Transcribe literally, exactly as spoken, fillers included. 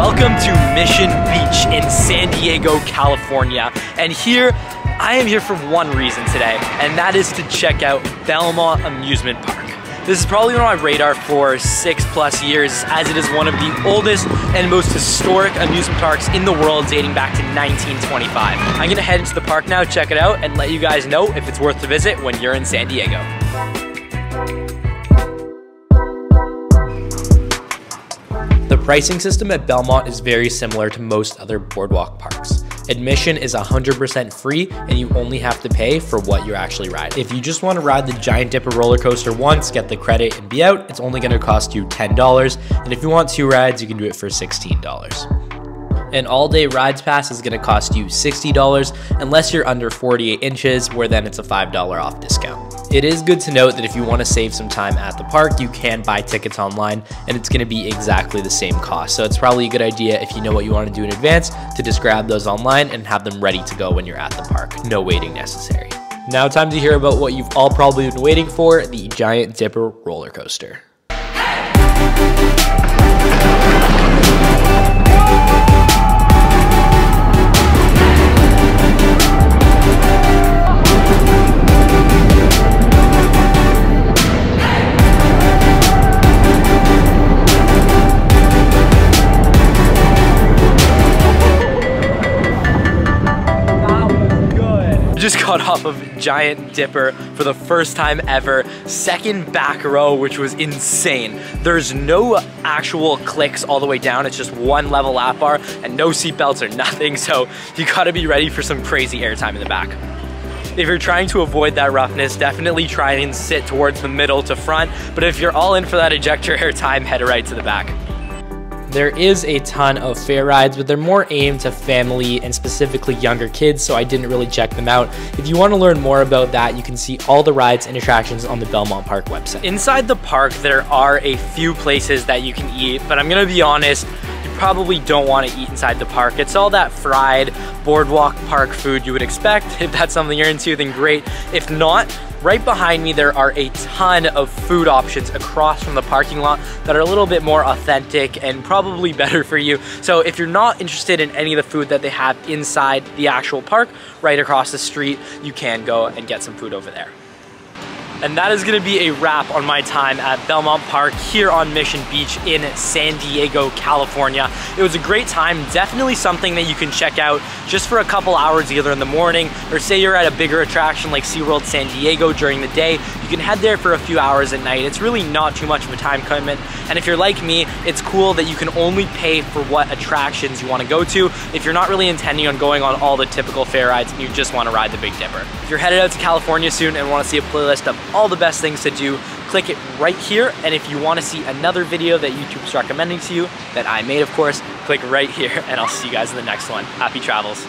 Welcome to Mission Beach in San Diego, California. And here, I am here for one reason today, and that is to check out Belmont Amusement Park. This has probably been on my radar for six plus years, as it is one of the oldest and most historic amusement parks in the world, dating back to nineteen twenty-five. I'm gonna head into the park now, check it out, and let you guys know if it's worth the visit when you're in San Diego. The pricing system at Belmont is very similar to most other boardwalk parks. Admission is one hundred percent free and you only have to pay for what you actually ride. If you just want to ride the Giant Dipper roller coaster once, get the credit and be out, it's only going to cost you ten dollars. And if you want two rides, you can do it for sixteen dollars. An all-day rides pass is going to cost you sixty dollars unless you're under forty-eight inches, where then it's a five dollar off discount. It is good to note that if you want to save some time at the park, you can buy tickets online and it's going to be exactly the same cost. So it's probably a good idea, if you know what you want to do in advance, to just grab those online and have them ready to go when you're at the park. No waiting necessary. Now time to hear about what you've all probably been waiting for, the Giant Dipper roller coaster. Just got off of Giant Dipper for the first time ever, second back row, which was insane. There's no actual clicks all the way down, it's just one level lap bar and no seatbelts or nothing, so you gotta be ready for some crazy airtime in the back. If you're trying to avoid that roughness, definitely try and sit towards the middle to front, but if you're all in for that ejector airtime, head right to the back. There is a ton of fair rides, but they're more aimed to family and specifically younger kids, so I didn't really check them out. If you want to learn more about that, you can see all the rides and attractions on the Belmont Park website. Inside the park, there are a few places that you can eat, but I'm gonna be honest, you probably don't want to eat inside the park. It's all that fried boardwalk park food you would expect. If that's something you're into, then great. If not, right behind me, there are a ton of food options across from the parking lot that are a little bit more authentic and probably better for you. So if you're not interested in any of the food that they have inside the actual park, right across the street, you can go and get some food over there. And that is gonna be a wrap on my time at Belmont Park here on Mission Beach in San Diego, California. It was a great time, definitely something that you can check out just for a couple hours either in the morning, or say you're at a bigger attraction like SeaWorld San Diego during the day, you can head there for a few hours at night. It's really not too much of a time commitment. And if you're like me, it's cool that you can only pay for what attractions you wanna go to if you're not really intending on going on all the typical fair rides and you just wanna ride the Big Dipper. If you're headed out to California soon and wanna see a playlist of all the best things to do, click it right here. And if you want to see another video that YouTube's recommending to you, that I made of course, click right here, and I'll see you guys in the next one. Happy travels.